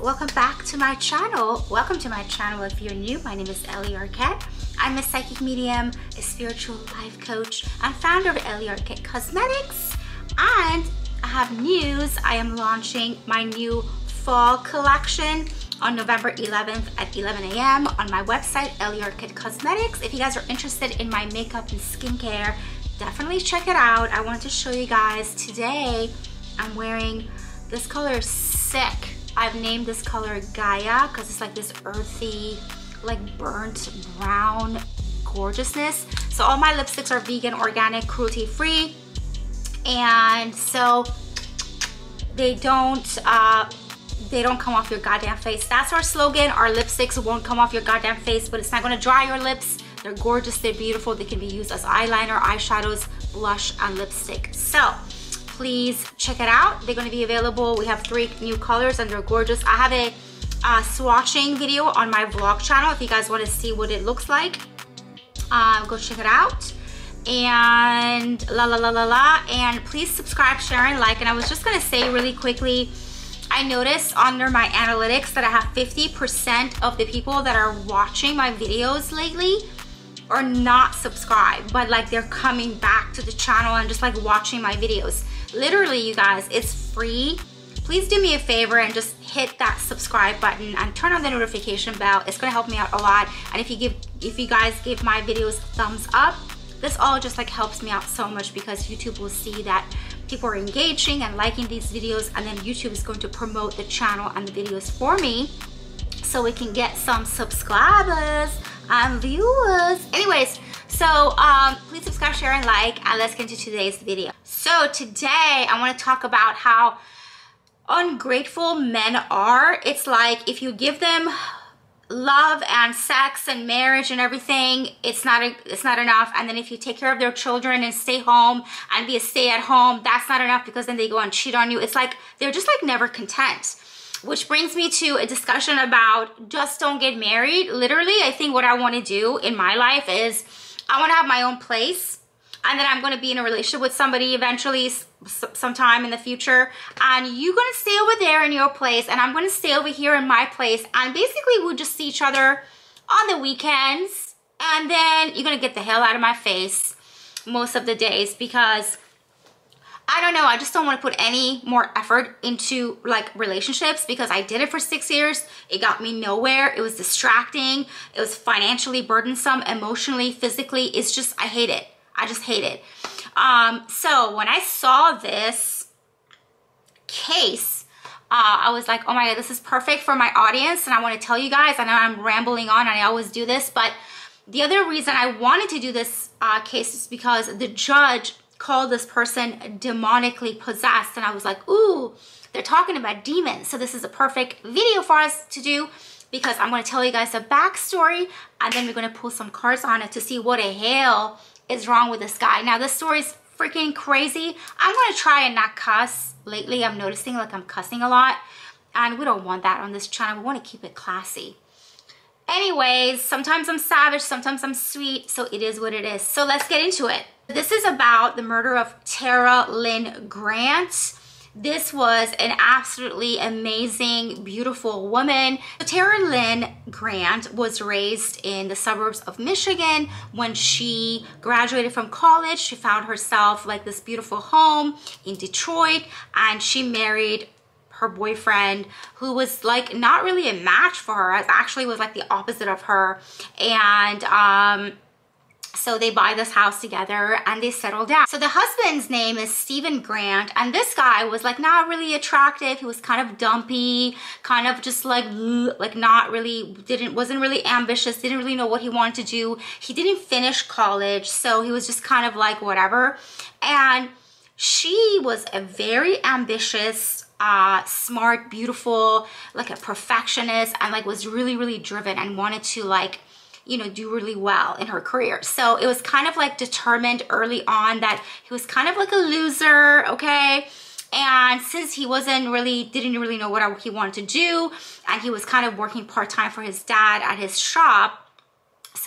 welcome back to my channel. Welcome to my channel if you're new. My name is Ellie Arket. I'm a psychic medium, a spiritual life coach, and founder of Ellie Arket Cosmetics. And I have news. I am launching my new fall collection on November 11th at 11 a.m. on my website, Ellie Arket Cosmetics. If you guys are interested in my makeup and skincare, definitely check it out. I want to show you guys today. I'm wearing this color, sick. I've named this color Gaia because it's like this earthy, like burnt brown gorgeousness. So all my lipsticks are vegan, organic, cruelty free, and so they don't come off your goddamn face. That's our slogan. Our lipsticks won't come off your goddamn face, but it's not going to dry your lips. They're gorgeous, they're beautiful, they can be used as eyeliner, eyeshadows, blush, and lipstick. So please check it out. They're going to be available. We have 3 new colors and they're gorgeous. I have a swatching video on my vlog channel if you guys want to see what it looks like. Go check it out. And and please subscribe, share, and like. And I was just going to say really quickly, I noticed under my analytics that I have 50% of the people that are watching my videos lately are not subscribed, but like they're coming back to the channel and just like watching my videos. Literally, you guys, it's free. Please do me a favor and just hit that subscribe button and turn on the notification bell. It's gonna help me out a lot. And if you guys give my videos a thumbs up, this all just like helps me out so much, because YouTube will see that people are engaging and liking these videos, and then YouTube is going to promote the channel and the videos for me so we can get some subscribers and viewers. Anyways, so please subscribe, share, and like, and let's get into today's video. So today I want to talk about how ungrateful men are. It's like if you give them love and sex and marriage and everything, it's not enough. And then if you take care of their children and stay home and be a stay-at-home, that's not enough, because then they go and cheat on you. It's like they're just like never content. Which brings me to a discussion about just don't get married. Literally, I think what I want to do in my life is I want to have my own place, and then I'm going to be in a relationship with somebody eventually sometime in the future, and you're going to stay over there in your place and I'm going to stay over here in my place, and basically we'll just see each other on the weekends, and then you're going to get the hell out of my face most of the days, because I don't know, I just don't want to put any more effort into like relationships, because I did it for 6 years. It got me nowhere. It was distracting. It was financially burdensome, emotionally, physically. It's just, I hate it. I just hate it. So when I saw this case, I was like, oh my God, this is perfect for my audience. And I want to tell you guys, I know I'm rambling on and I always do this, but the other reason I wanted to do this case is because the judge called this person demonically possessed, and I was like, ooh, they're talking about demons, so this is a perfect video for us to do, because I'm going to tell you guys the backstory, and then we're going to pull some cards on it to see what the hell is wrong with this guy. Now this story is freaking crazy. I'm going to try and not cuss. Lately I'm noticing like I'm cussing a lot, and we don't want that on this channel. We want to keep it classy. Anyways, sometimes I'm savage, sometimes I'm sweet, so it is what it is. So let's get into it. This is about the murder of Tara Lynn Grant. This was an absolutely amazing, beautiful woman. Tara Lynn Grant was raised in the suburbs of Michigan. When she graduated from college, she found herself like this beautiful home in Detroit, and she married her boyfriend, who was like not really a match for her, actually was like the opposite of her. And so they buy this house together and they settle down. So the husband's name is Stephen Grant, and this guy was like not really attractive. He was kind of dumpy, kind of just like not really, wasn't really ambitious, didn't really know what he wanted to do. He didn't finish college, so he was just kind of like whatever. And she was a very ambitious, smart, beautiful, like a perfectionist, and like was really, really driven and wanted to like, you know, do really well in her career. So it was kind of like determined early on that he was kind of like a loser, okay? And since he didn't really know what he wanted to do, and he was kind of working part-time for his dad at his shop,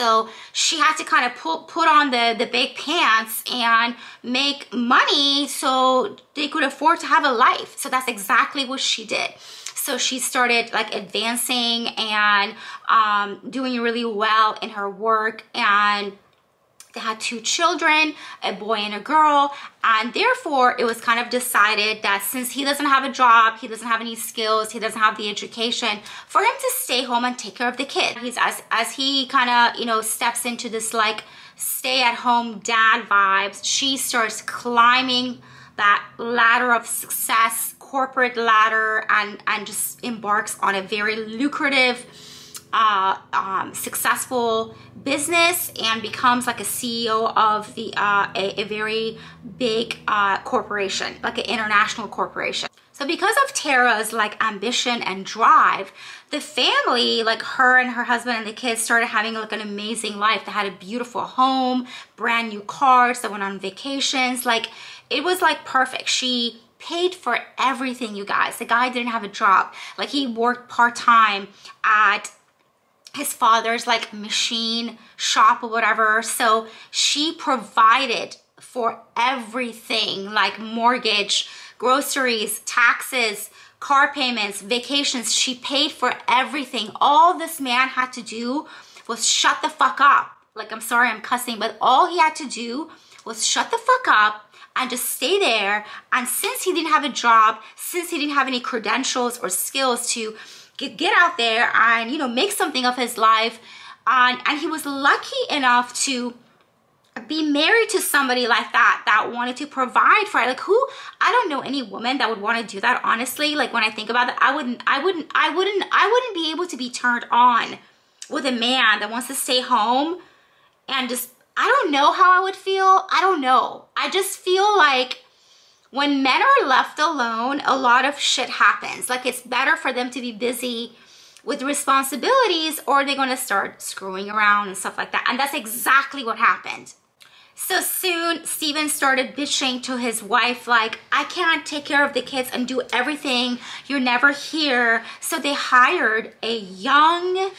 So she had to kind of put on the big pants and make money so they could afford to have a life. So that's exactly what she did. So she started like advancing and doing really well in her work, and they had 2 children, a boy and a girl, and therefore it was kind of decided that since he doesn't have a job, he doesn't have any skills, he doesn't have the education, for him to stay home and take care of the kid. He's as he kind of, you know, steps into this like stay-at-home dad vibes, she starts climbing that ladder of success, corporate ladder, and just embarks on a very lucrative, successful business, and becomes like a CEO of the a very big corporation, like an international corporation. So because of Tara's like ambition and drive, the family, like her and her husband and the kids, started having like an amazing life. They had a beautiful home, brand new cars, they went on vacations, like it was like perfect. She paid for everything, you guys. The guy didn't have a job. Like he worked part-time at his father's like machine shop or whatever. So she provided for everything, like mortgage, groceries, taxes, car payments, vacations. She paid for everything. All this man had to do was shut the fuck up. Like, I'm sorry I'm cussing, but all he had to do was shut the fuck up and just stay there. And since he didn't have a job, since he didn't have any credentials or skills to get out there and, you know, make something of his life, and he was lucky enough to be married to somebody like that, that wanted to provide for it. Like, who, I don't know any woman that would want to do that, honestly. Like, when I think about that, I wouldn't be able to be turned on with a man that wants to stay home and just, I don't know how I would feel. I don't know. I just feel like when men are left alone, a lot of shit happens. Like, it's better for them to be busy with responsibilities, or they're going to start screwing around and stuff like that. And that's exactly what happened. So soon, Stephen started bitching to his wife, like, I can't take care of the kids and do everything. You're never here. So they hired a young,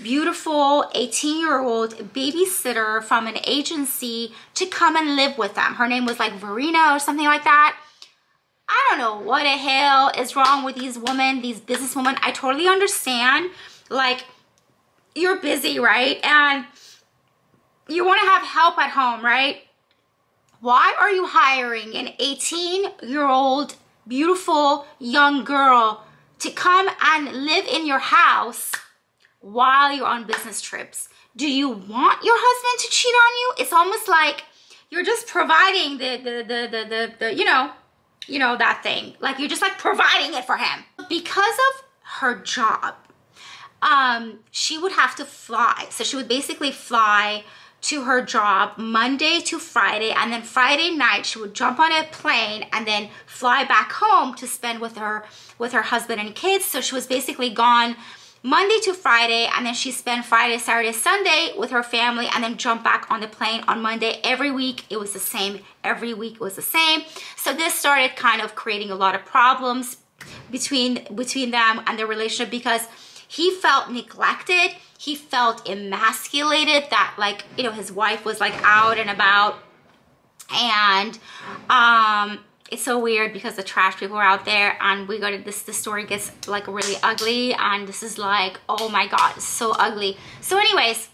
beautiful 18-year-old babysitter from an agency to come and live with them. Her name was like Verena or something like that. I don't know what the hell is wrong with these women, these businesswomen. I totally understand, like, you're busy, right? And you want to have help at home, right? Why are you hiring an 18-year-old beautiful young girl to come and live in your house while you're on business trips? Do you want your husband to cheat on you? It's almost like you're just providing the you know that thing, like you're just like providing it for him. Because of her job, she would have to fly. So she would basically fly to her job Monday to Friday, and then Friday night she would jump on a plane and then fly back home to spend with her husband and kids. So she was basically gone Monday to Friday, and then she spent Friday, Saturday, Sunday with her family, and then jumped back on the plane on Monday. Every week it was the same. Every week it was the same. So this started kind of creating a lot of problems between them and their relationship, because he felt neglected. He felt emasculated that, like, you know, his wife was like out and about. And it's so weird because the trash people are out there, and we go to this, the story gets like really ugly, and this is like, oh my God, so ugly. So anyways,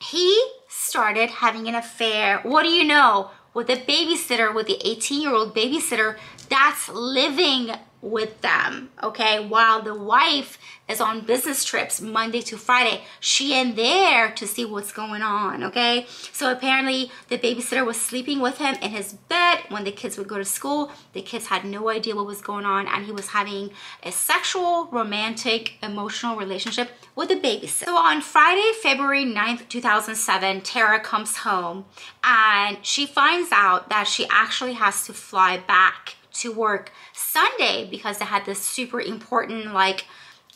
he started having an affair, what do you know, with the babysitter, with the 18-year-old babysitter that's living with them, okay? While the wife is on business trips Monday to Friday, she in there to see what's going on, okay? So apparently the babysitter was sleeping with him in his bed when the kids would go to school. The kids had no idea what was going on, and he was having a sexual, romantic, emotional relationship with the babysitter. So on Friday, February 9th, 2007, Tara comes home, and she finds out that she actually has to fly back to work Sunday because they had this super important like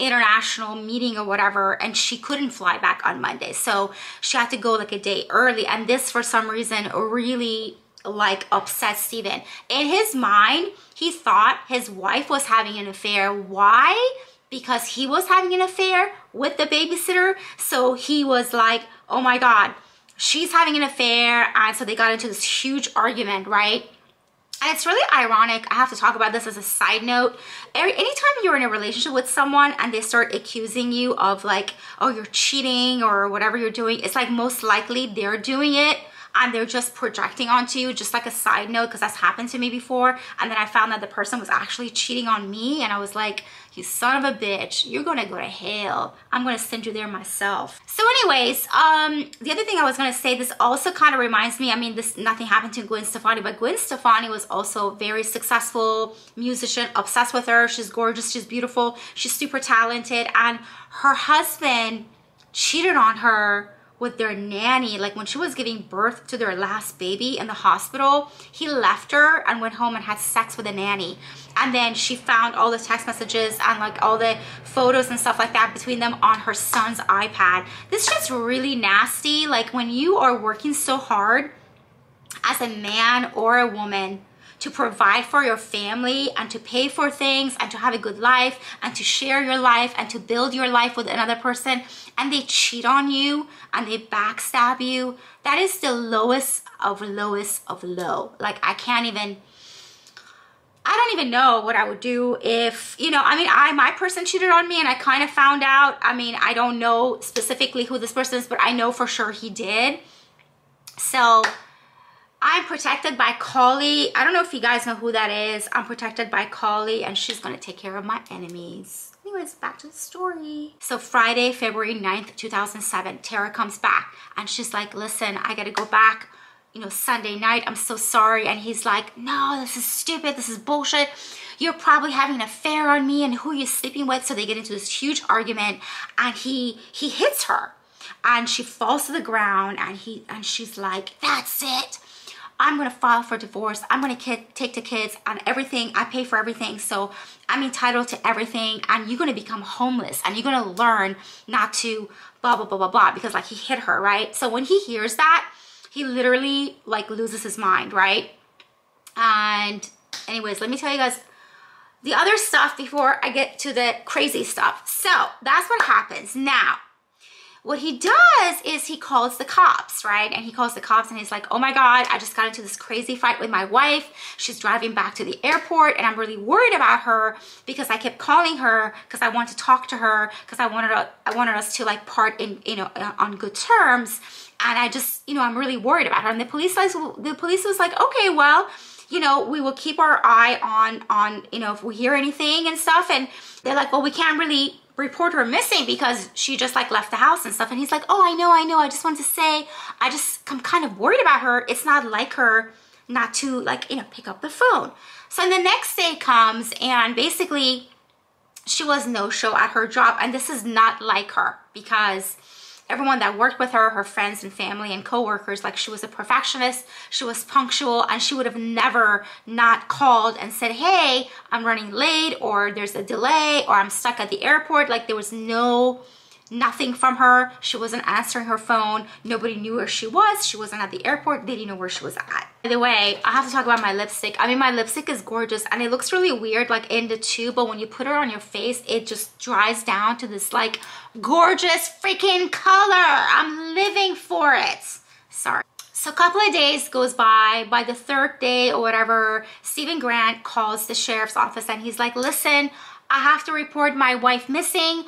international meeting or whatever, and she couldn't fly back on Monday. So she had to go like a day early, and this for some reason really like upset Stephen. In his mind, he thought his wife was having an affair. Why? Because he was having an affair with the babysitter. So he was like, oh my God, she's having an affair. And so they got into this huge argument, right? And it's really ironic. I have to talk about this as a side note. Anytime you're in a relationship with someone and they start accusing you of like, oh, you're cheating or whatever you're doing, it's like most likely they're doing it and they're just projecting onto you, just like a side note, because that's happened to me before. And then I found that the person was actually cheating on me, and I was like, you son of a bitch, you're gonna go to hell. I'm gonna send you there myself. So anyways, the other thing I was gonna say, this also kind of reminds me, I mean, this, nothing happened to Gwen Stefani, but Gwen Stefani was also a very successful musician, obsessed with her. She's gorgeous, she's beautiful, she's super talented, and her husband cheated on her with their nanny. Like when she was giving birth to their last baby in the hospital, he left her and went home and had sex with a nanny. And then she found all the text messages and like all the photos and stuff like that between them on her son's iPad. This is just really nasty. Like when you are working so hard as a man or a woman to provide for your family and to pay for things and to have a good life and to share your life and to build your life with another person, and they cheat on you and they backstab you, that is the lowest of low. Like I don't even know what I would do if, you know, I mean, my person cheated on me and I kind of found out. I mean, I don't know specifically who this person is, but I know for sure he did. So I'm protected by Kali. I don't know if you guys know who that is. I'm protected by Kali, and she's gonna take care of my enemies. Anyways, back to the story. So Friday, February 9th, 2007, Tara comes back and she's like, listen, I gotta go back, you know, Sunday night. I'm so sorry. And he's like, no, this is stupid. This is bullshit. You're probably having an affair on me and who you're sleeping with. So they get into this huge argument, and he hits her and she falls to the ground, and she's like, that's it. I'm gonna file for divorce. I'm gonna take the kids and everything. I pay for everything, so I'm entitled to everything. And you're gonna become homeless, and you're gonna learn not to blah, blah, blah, blah, blah, because like he hit her, right? So when he hears that, he literally like loses his mind, right? And anyways, let me tell you guys the other stuff before I get to the crazy stuff. So that's what happens now. What he does is he calls the cops, right? And he calls the cops and he's like, oh my God, I just got into this crazy fight with my wife. She's driving back to the airport and I'm really worried about her because I kept calling her because I want to talk to her because I wanted us to like part in, you know, on good terms. And I just, you know, I'm really worried about her. And the police was like, okay, well, you know, we will keep our eye on, you know, if we hear anything and stuff. And they're like, well, we can't really report her missing because she just like left the house and stuff. And he's like, oh, I know. I just wanted to say, I'm kind of worried about her. It's not like her not to like, you know, pick up the phone. So the next day comes and basically she was no show at her job. And this is not like her because everyone that worked with her, her friends and family and coworkers, like she was a perfectionist, she was punctual, and she would have never not called and said, hey, I'm running late, or there's a delay, or I'm stuck at the airport. Like there was nothing from her. She wasn't answering her phone. Nobody knew where she was. She wasn't at the airport. They didn't know where she was at. By the way, I have to talk about my lipstick. I mean, my lipstick is gorgeous and it looks really weird like in the tube, but when you put it on your face, it just dries down to this like gorgeous freaking color. I'm living for it. Sorry. So a couple of days goes by the third day or whatever, Stephen Grant calls the sheriff's office and he's like, listen, I have to report my wife missing.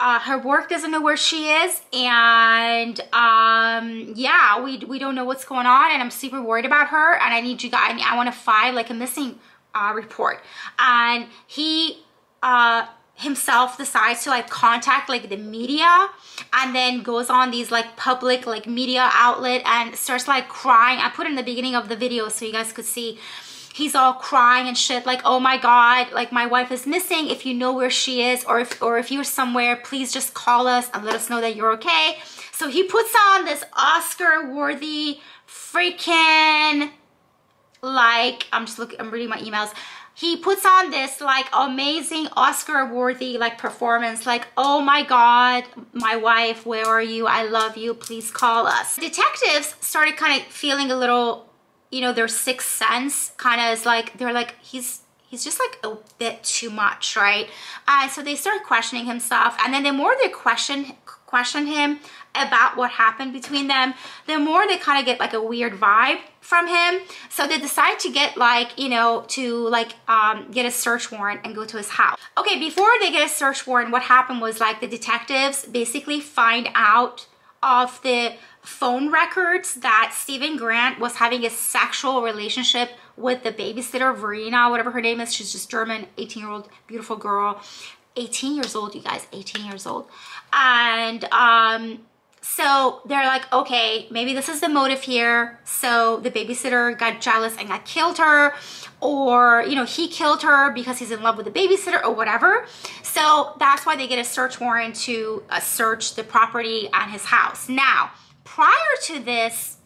Her work doesn't know where she is, and yeah, we don't know what's going on, and I'm super worried about her, and I need you guys, I want to file like a missing report. And he himself decides to like contact like the media, and then goes on these like public like media outlet and starts like crying. I put in the beginning of the video so you guys could see. He's all crying and shit like, oh my God, like my wife is missing. If you know where she is, or if you're somewhere, please just call us and let us know that you're okay. So he puts on this Oscar-worthy freaking, like, I'm reading my emails. He puts on this like amazing Oscar-worthy like performance, like, oh my God, my wife, where are you? I love you, please call us. Detectives started kind of feeling a little, you know, their sixth sense kind of is like, they're like, he's just like a bit too much, right? So they start questioning himself, and then the more they question question him about what happened between them, the more they kind of get like a weird vibe from him. So they decide to get like, you know, to like get a search warrant and go to his house. Okay, before they get a search warrant, what happened was like the detectives basically find out of the phone records that Stephen Grant was having a sexual relationship with the babysitter, Verena, whatever her name is. She's just German, 18-year-old, beautiful girl. 18 years old, you guys, 18 years old. And so they're like, okay, maybe this is the motive here. So the babysitter got jealous and got killed her, or, you know, he killed her because he's in love with the babysitter or whatever. So that's why they get a search warrant to search the property and his house. Now, prior to this,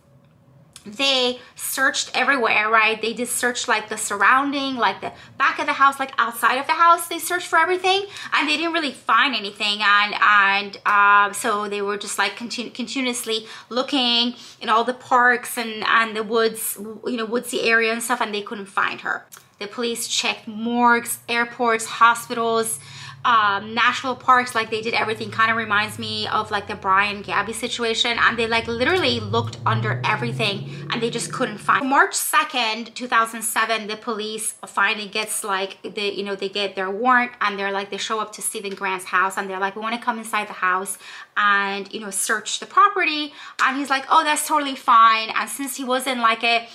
they searched everywhere, right? They just searched like the surrounding, like the back of the house, like outside of the house. They searched for everything and they didn't really find anything. And so they were just like continuously looking in all the parks and the woods, you know, woodsy area and stuff, and they couldn't find her. The police checked morgues, airports, hospitals, national parks. Like they did everything. Kind of reminds me of like the Brian Gabby situation, and they like literally looked under everything and they just couldn't find. March 2nd 2007 the police finally gets like the, you know, they get their warrant and they're like, they show up to Stephen Grant's house and they're like, we want to come inside the house and, you know, search the property. And he's like, oh, that's totally fine. And since he wasn't like a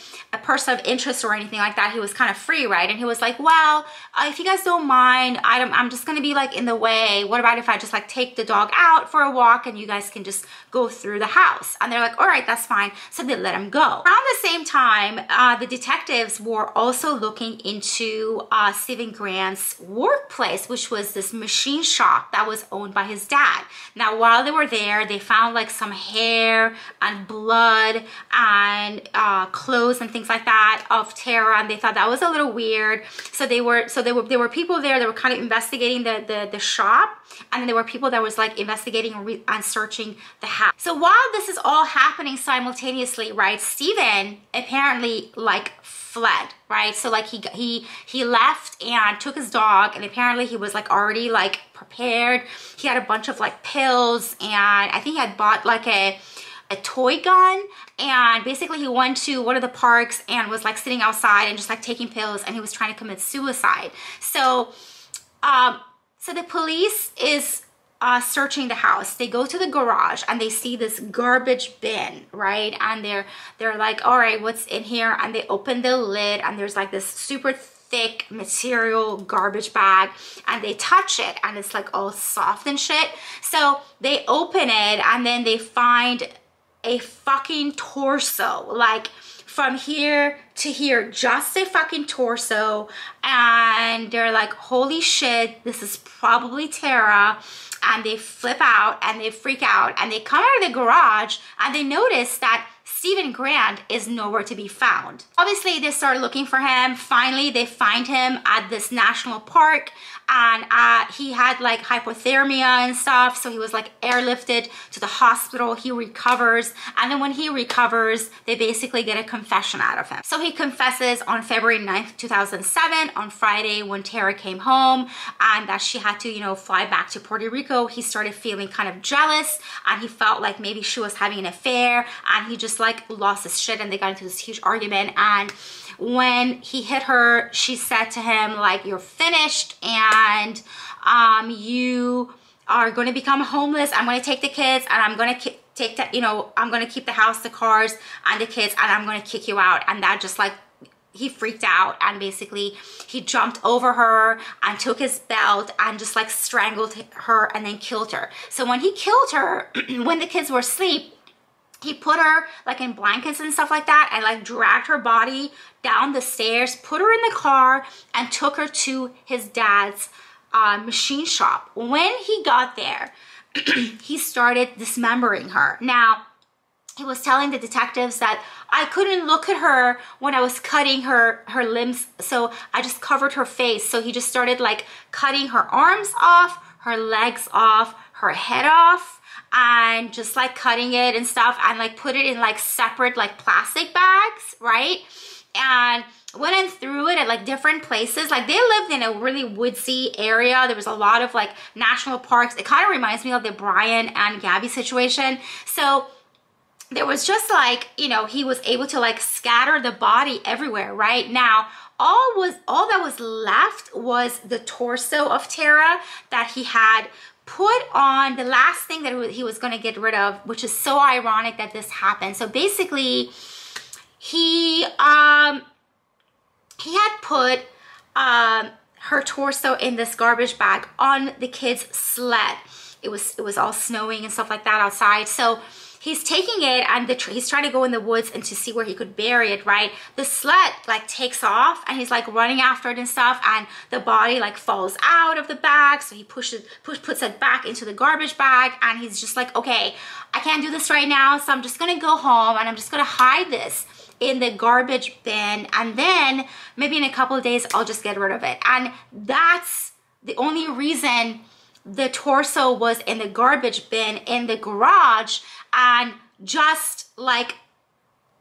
person of interest or anything like that, he was kind of free, right? And he was like, well, if you guys don't mind, I'm just gonna be like in the way. What about if I just like take the dog out for a walk and you guys can just go through the house? And they're like, all right, that's fine. So they let him go. Around the same time, the detectives were also looking into Stephen Grant's workplace, which was this machine shop that was owned by his dad. Now, while they were there, they found like some hair and blood and clothes and things like that of Tara, and they thought that was a little weird. So there were people there that were kind of investigating the shop, and then there were people that was like investigating and searching the house. So while this is all happening simultaneously, right, Stephen apparently like fled, right? So like he left and took his dog, and apparently he was like already like prepared. He had a bunch of like pills, and I think he had bought like a toy gun, and basically he went to one of the parks and was like sitting outside and just like taking pills, and he was trying to commit suicide. So so the police is searching the house. They go to the garage and they see this garbage bin, right? And they're like, all right, what's in here? And they open the lid and there's like this super thick material garbage bag, and they touch it and it's like all soft and shit. So they open it and then they find a fucking torso, like from here to here, just a fucking torso. And they're like, holy shit, this is probably Tara. And they flip out and they freak out and they come out of the garage and they notice that Stephen Grant is nowhere to be found. Obviously, they start looking for him. Finally, they find him at this national park, and he had like hypothermia and stuff, so he was like airlifted to the hospital. He recovers, and then when he recovers, they basically get a confession out of him. So he confesses on February 9th, 2007, on Friday when Tara came home and that she had to, you know, fly back to Puerto Rico. He started feeling kind of jealous, and he felt like maybe she was having an affair, and he just like lost his shit, and they got into this huge argument. And when he hit her, she said to him like, you're finished, and you are going to become homeless. I'm going to take the kids, and I'm going to take that, you know, I'm going to keep the house, the cars, and the kids, and I'm going to kick you out. And that just like, he freaked out, and basically he jumped over her and took his belt and just like strangled her and then killed her. So when he killed her, when the kids were asleep, he put her like in blankets and stuff like that and like dragged her body down the stairs, put her in the car, and took her to his dad's machine shop. When he got there, he started dismembering her. Now, he was telling the detectives that I couldn't look at her when I was cutting her limbs, so I just covered her face. So he just started like cutting her arms off, her legs off, her head off, and just like cutting it and stuff, and like put it in like separate like plastic bags, right? and went in through it at like different places. Like they lived in a really woodsy area. There was a lot of like national parks. It kind of reminds me of the Brian and Gabby situation. So there was just like, you know, he was able to like scatter the body everywhere, right? Now, all that was left was the torso of Tara that he had put on, the last thing that he was going to get rid of, which is so ironic that this happened. So basically he had put her torso in this garbage bag on the kids' sled. It was all snowing and stuff like that outside. So he's taking it and he's trying to go in the woods and to see where he could bury it, right? The sled like takes off and he's like running after it and stuff, and the body like falls out of the bag. So he puts it back into the garbage bag, and he's just like, okay, I can't do this right now. So I'm just gonna go home and I'm just gonna hide this in the garbage bin, and then maybe in a couple of days I'll just get rid of it. And that's the only reason the torso was in the garbage bin in the garage, and just like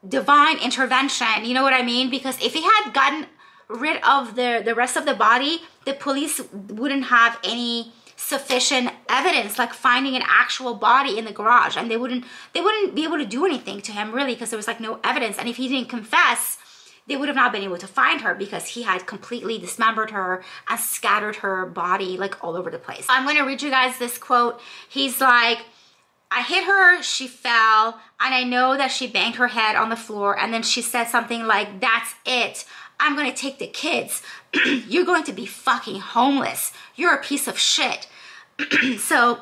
divine intervention, you know what I mean? Because if he had gotten rid of the rest of the body, the police wouldn't have any sufficient evidence, like finding an actual body in the garage, and they wouldn't be able to do anything to him really, because there was like no evidence. And if he didn't confess, they would have not been able to find her, because he had completely dismembered her and scattered her body like all over the place. I'm going to read you guys this quote. He's like, I hit her, she fell, and I know that she banged her head on the floor, and then she said something like, that's it, I'm going to take the kids. You're going to be fucking homeless. You're a piece of shit. So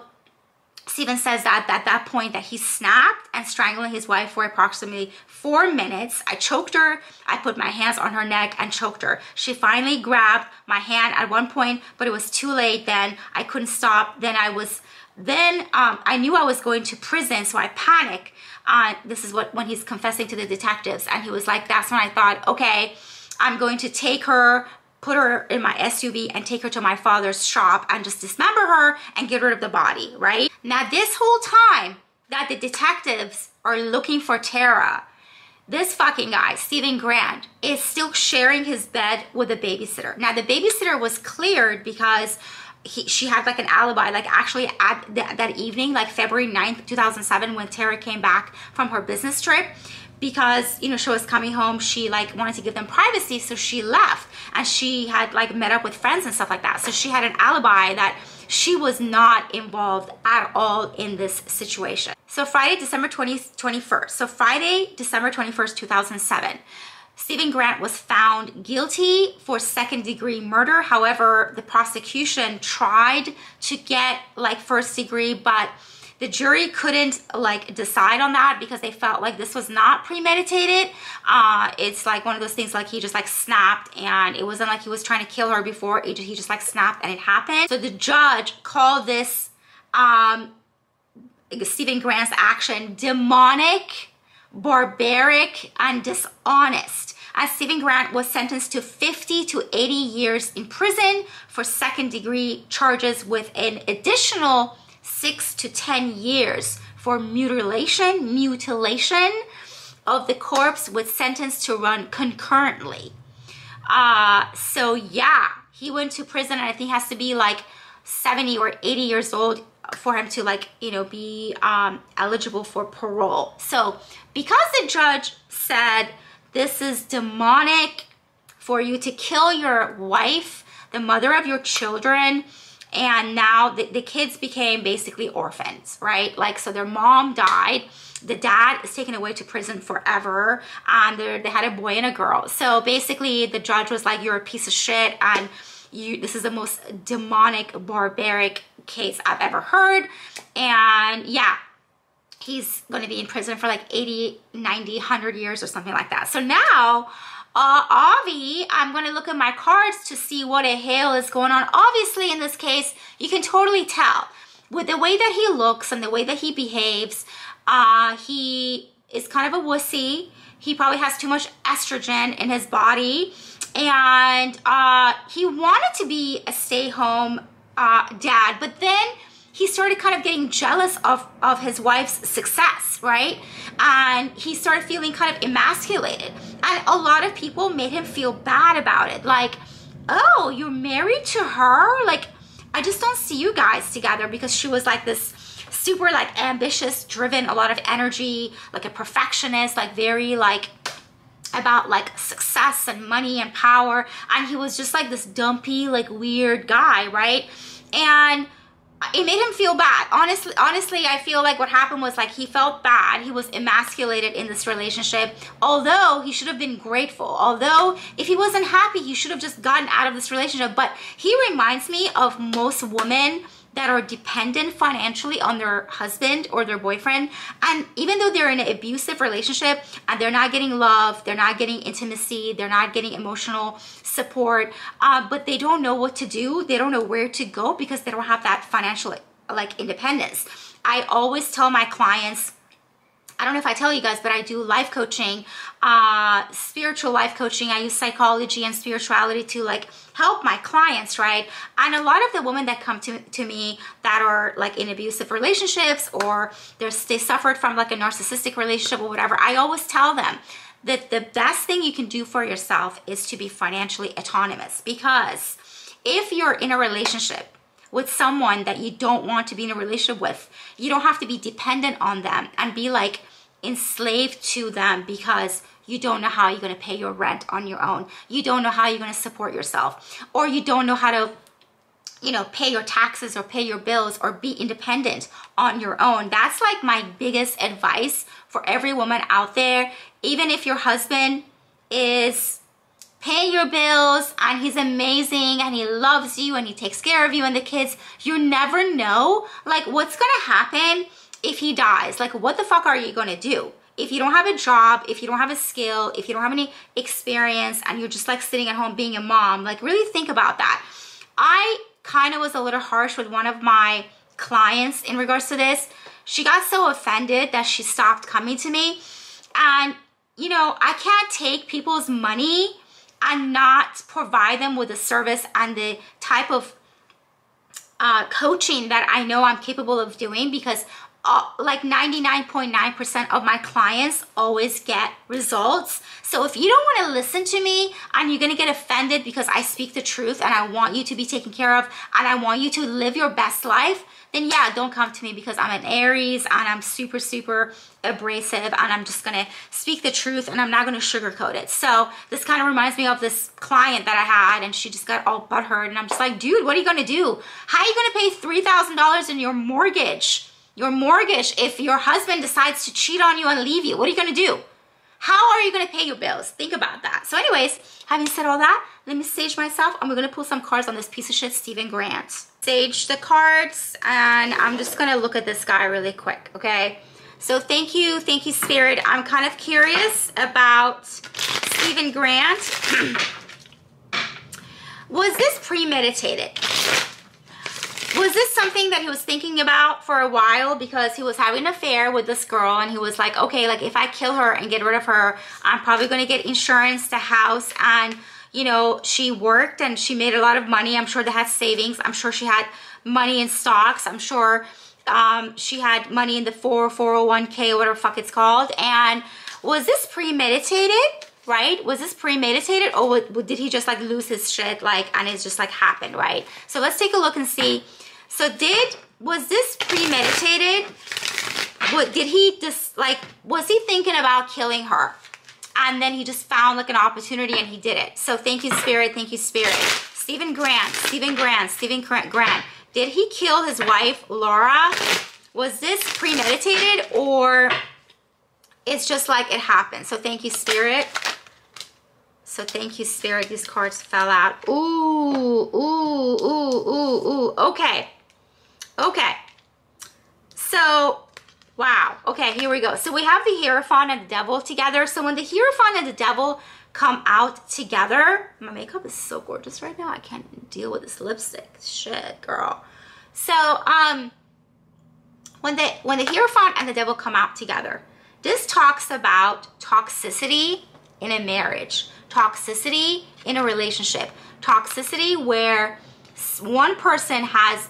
Stephen says that at that point that he snapped and strangling his wife for approximately 4 minutes. I choked her. I put my hands on her neck and choked her. She finally grabbed my hand at one point, but it was too late then. I couldn't stop. Then I knew I was going to prison, so I panicked. This is when he's confessing to the detectives, and he was like, that's when I thought, okay, I'm going to take her, put her in my SUV and take her to my father's shop and just dismember her and get rid of the body, right? Now, this whole time that the detectives are looking for Tara, this fucking guy, Stephen Grant, is still sharing his bed with a babysitter. Now, the babysitter was cleared because she had like an alibi, like actually at that evening, like February 9th, 2007, when Tara came back from her business trip, because, you know, she was coming home, she like wanted to give them privacy, so she left, and she had like met up with friends and stuff like that. So she had an alibi that she was not involved at all in this situation. So Friday, December 21st. So Friday, December 21st, 2007, Stephen Grant was found guilty for second-degree murder. However, the prosecution tried to get like first degree, but the jury couldn't like decide on that because they felt like this was not premeditated. It's like one of those things, like he just like snapped, and it wasn't like he was trying to kill her before. He just like snapped and it happened. So the judge called this Stephen Grant's action demonic, barbaric, and dishonest. As Stephen Grant was sentenced to 50 to 80 years in prison for second-degree charges, with an additional 6 to 10 years for mutilation of the corpse, with sentence to run concurrently. So yeah, he went to prison, and I think he has to be like 70 or 80 years old for him to like, you know, be eligible for parole. So because the judge said this is demonic for you to kill your wife, the mother of your children, and now the kids became basically orphans, right? Like, so their mom died, the dad is taken away to prison forever, and they had a boy and a girl. So basically the judge was like, you're a piece of shit, and this is the most demonic, barbaric case I've ever heard. And yeah, he's going to be in prison for like 80, 90, 100 years or something like that. So now Avi, I'm going to look at my cards to see what the hell is going on. Obviously, in this case, you can totally tell with the way that he looks and the way that he behaves. He is kind of a wussy. He probably has too much estrogen in his body. And he wanted to be a stay-home dad, but then he started kind of getting jealous of his wife's success, right? And he started feeling kind of emasculated. And a lot of people made him feel bad about it. Like, oh, you're married to her? Like, I just don't see you guys together, because she was like this super like ambitious, driven, a lot of energy, like a perfectionist, like very like about like success and money and power. And he was just like this dumpy, like weird guy, right? And it made him feel bad. Honestly, I feel like what happened was like he felt bad. He was emasculated in this relationship, although he should have been grateful. Although if he wasn't happy, he should have just gotten out of this relationship. But he reminds me of most women that are dependent financially on their husband or their boyfriend. And even though they're in an abusive relationship and they're not getting love, they're not getting intimacy, they're not getting emotional support, but they don't know what to do. They don't know where to go because they don't have that financial like independence. I always tell my clients, I don't know if I tell you guys, but I do life coaching, spiritual life coaching. I use psychology and spirituality to like help my clients, right? And a lot of the women that come to me that are like in abusive relationships, or they suffered from like a narcissistic relationship or whatever, I always tell them that the best thing you can do for yourself is to be financially autonomous. Because if you're in a relationship with someone that you don't want to be in a relationship with, you don't have to be dependent on them and be like enslaved to them, because you don't know how you're going to pay your rent on your own. You don't know how you're going to support yourself, or you don't know how to, you know, pay your taxes or pay your bills or be independent on your own. That's like my biggest advice for every woman out there. Even if your husband is paying your bills and he's amazing and he loves you and he takes care of you and the kids, you never know like what's gonna happen if he dies. Like, what the fuck are you gonna do if you don't have a job, if you don't have a skill, if you don't have any experience, and you're just like sitting at home being a mom? Like, really think about that. I kind of was a little harsh with one of my clients in regards to this. She got so offended that she stopped coming to me. And you know, I can't take people's money and not provide them with the service and the type of coaching that I know I'm capable of doing, because like 99.9% of my clients always get results. So if you don't want to listen to me and you're going to get offended because I speak the truth and I want you to be taken care of and I want you to live your best life, then yeah, don't come to me, because I'm an Aries and I'm super, super abrasive, and I'm just gonna speak the truth and I'm not gonna sugarcoat it. So this kind of reminds me of this client that I had, and she just got all butthurt, and I'm just like, dude, what are you gonna do? How are you gonna pay $3,000 in your mortgage if your husband decides to cheat on you and leave you? What are you gonna do? How are you gonna pay your bills? Think about that. So anyways, having said all that, let me sage myself, and we're gonna pull some cards on this piece of shit, Stephen Grant. Sage the cards, and I'm just gonna look at this guy really quick, okay? So thank you, Spirit. I'm kind of curious about Stephen Grant. Was this premeditated? Was this something that he was thinking about for a while? Because he was having an affair with this girl, and he was like, okay, like if I kill her and get rid of her, I'm probably gonna get insurance, the house, and you know, she worked and she made a lot of money. I'm sure they had savings. I'm sure she had money in stocks. I'm sure she had money in the 401k, whatever the fuck it's called. And was this premeditated, right? Was this premeditated, or did he just like lose his shit, like, and it's just like happened, right? So let's take a look and see. So was this premeditated? What did he just like, was he thinking about killing her? And then he just found like an opportunity and he did it. So thank you, Spirit. Thank you, Spirit. Stephen Grant. Did he kill his wife, Laura? Was this premeditated, or it's just like it happened? So thank you, Spirit. So thank you, Spirit. These cards fell out. Ooh. Okay. So wow. Okay, here we go. So we have the Hierophant and the Devil together. So when the Hierophant and the Devil come out together, my makeup is so gorgeous right now. I can't deal with this lipstick. Shit, girl. So when the Hierophant and the Devil come out together, this talks about toxicity in a marriage, toxicity in a relationship, toxicity where one person has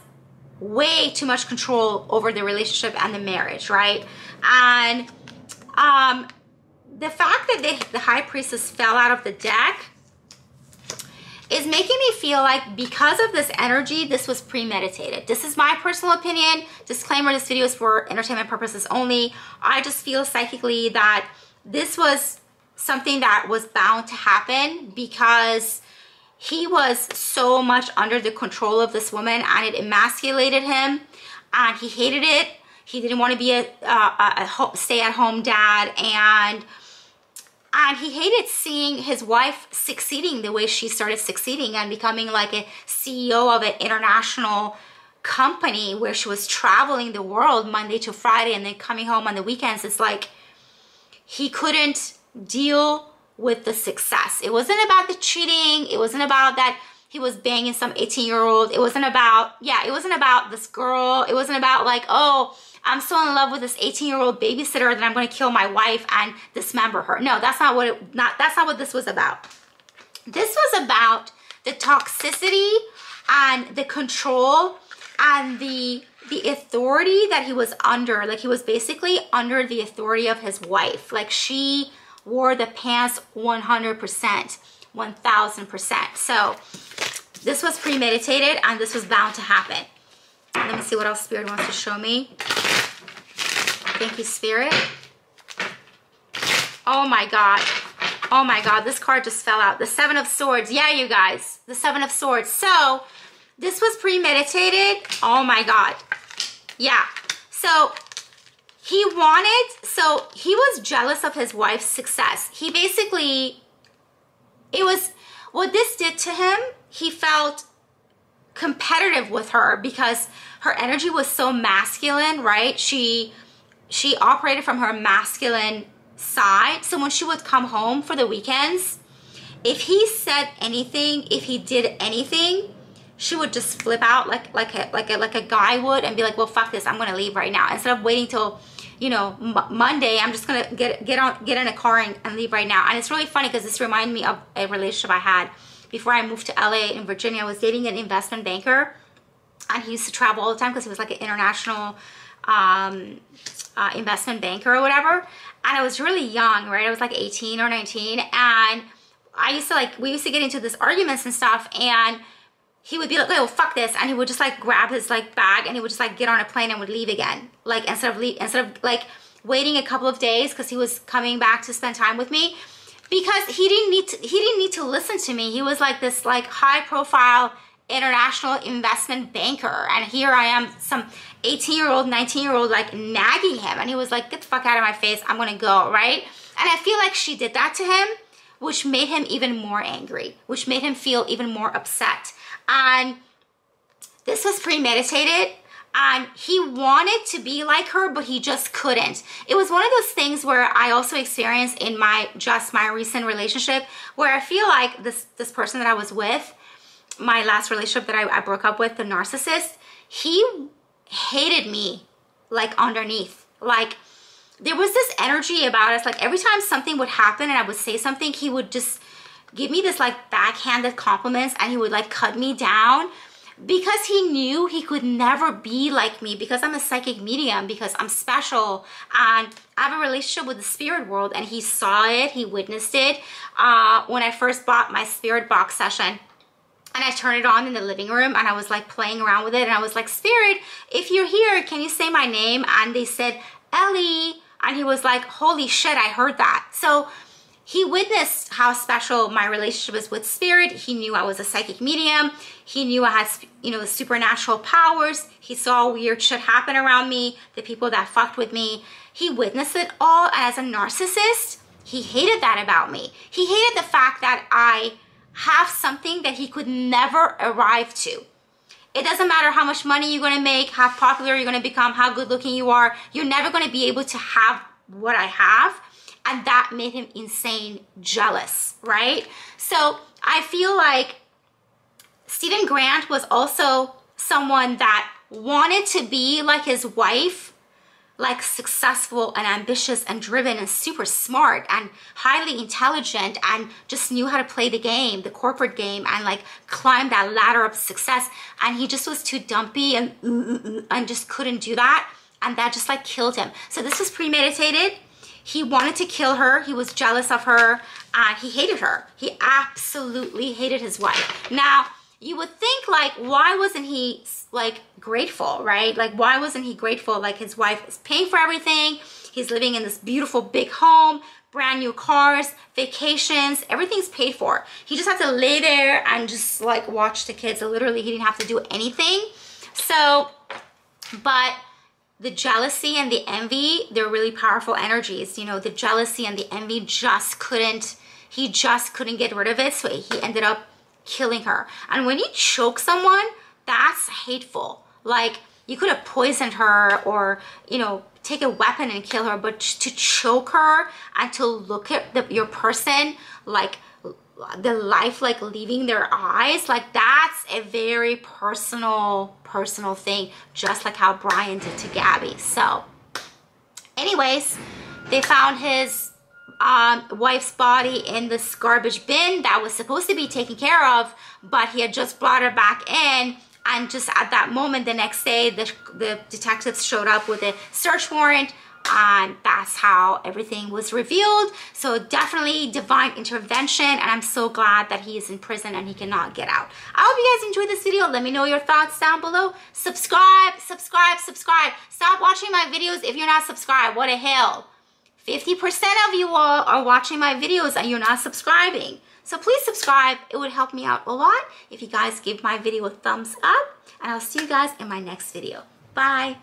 way too much control over the relationship and the marriage, right? And the fact that the High Priestess fell out of the deck is making me feel like because of this energy, this was premeditated. This is my personal opinion. Disclaimer, this video is for entertainment purposes only. I just feel psychically that this was something that was bound to happen because he was so much under the control of this woman and it emasculated him and he hated it. He didn't want to be a stay-at-home dad, and he hated seeing his wife succeeding the way she started succeeding and becoming like a CEO of an international company where she was traveling the world Monday to Friday and then coming home on the weekends. It's like he couldn't deal with the success. It wasn't about the cheating. It wasn't about that he was banging some 18-year-old. It wasn't about, yeah, it wasn't about this girl. It wasn't about like, oh, I'm so in love with this 18-year-old babysitter that I'm going to kill my wife and dismember her. No, that's not what it, that's not what this was about. This was about the toxicity and the control and the authority that he was under. Like, he was basically under the authority of his wife. Like, she wore the pants 100%, 1000%. So this was premeditated and this was bound to happen. Let me see what else Spirit wants to show me. Thank you, Spirit. Oh my God. Oh my God. This card just fell out. The Seven of Swords. Yeah, you guys. The Seven of Swords. So this was premeditated. Oh my God. Yeah. So he wanted, so he was jealous of his wife's success. He basically, it was, what this did to him, he felt competitive with her because her energy was so masculine, right? She operated from her masculine side. So when she would come home for the weekends, if he said anything, if he did anything, she would just flip out like a guy would and be like, well, fuck this, I'm gonna leave right now. Instead of waiting till, you know, Monday, I'm just gonna get in a car and leave right now. And it's really funny because this reminded me of a relationship I had before I moved to LA in Virginia. I was dating an investment banker and he used to travel all the time because he was like an international investment banker or whatever. And I was really young, right? I was like 18 or 19. And I used to like, we used to get into these arguments and stuff, and he would be like, oh, fuck this. And he would just like grab his like bag and he would just like get on a plane and would leave again. Like instead of like waiting a couple of days because he was coming back to spend time with me. Because he didn't need to listen to me. He was like this like high profile international investment banker, and here I am, some 18-year-old, 19-year-old like nagging him, and he was like, get the fuck out of my face, I'm gonna go, right? And I feel like she did that to him, which made him even more angry, which made him feel even more upset. And this was premeditated, and he wanted to be like her, but he just couldn't. It was one of those things where I also experienced in my recent relationship, where I feel like this person that I was with, my last relationship that I broke up with, the narcissist, he hated me like underneath. Like, there was this energy about us, like every time something would happen and I would say something, he would just give me this like backhanded compliments, and he would like cut me down, because he knew he could never be like me, because I'm a psychic medium, because I'm special, and I have a relationship with the spirit world, and he saw it, he witnessed it. When I first bought my spirit box session, and I turned it on in the living room, and I was like playing around with it, and I was like, Spirit, if you're here, can you say my name? And they said, Ellie, and he was like, holy shit, I heard that. So he witnessed how special my relationship is with Spirit. He knew I was a psychic medium. He knew I had, you know, supernatural powers. He saw weird shit happen around me, the people that fucked with me. He witnessed it all. As a narcissist, he hated that about me. He hated the fact that I have something that he could never arrive to. It doesn't matter how much money you're going to make, how popular you're going to become, how good looking you are. You're never going to be able to have what I have. And that made him insane, jealous, right? So I feel like Stephen Grant was also someone that wanted to be like his wife, like successful and ambitious and driven and super smart and highly intelligent and just knew how to play the game, the corporate game, and like climb that ladder of success. And he just was too dumpy and just couldn't do that. And that just like killed him. So this was premeditated. He wanted to kill her. He was jealous of her. And he hated her. He absolutely hated his wife. Now, you would think, like, why wasn't he, like, grateful, right? Like, why wasn't he grateful? Like, his wife is paying for everything. He's living in this beautiful big home, brand new cars, vacations, everything's paid for. He just had to lay there and just, like, watch the kids. Literally, he didn't have to do anything. So, but the jealousy and the envy, they're really powerful energies. You know, the jealousy and the envy just couldn't, he just couldn't get rid of it. So he ended up killing her. And when you choke someone, that's hateful. Like, you could have poisoned her or, you know, take a weapon and kill her, but to choke her and to look at your person, like, the life like leaving their eyes, like, that's a very personal thing, just like how Brian did to Gabby. So anyways, they found his wife's body in this garbage bin that was supposed to be taken care of, but he had just brought her back in. And just at that moment, the next day, the detectives showed up with a search warrant, and that's how everything was revealed. So definitely divine intervention, and I'm so glad that he is in prison and he cannot get out. I hope you guys enjoyed this video. Let me know your thoughts down below. Subscribe. Stop watching my videos if you're not subscribed. What a hell. 50% of you all are watching my videos and you're not subscribing. So please subscribe. It would help me out a lot if you guys give my video a thumbs up. And I'll see you guys in my next video. Bye.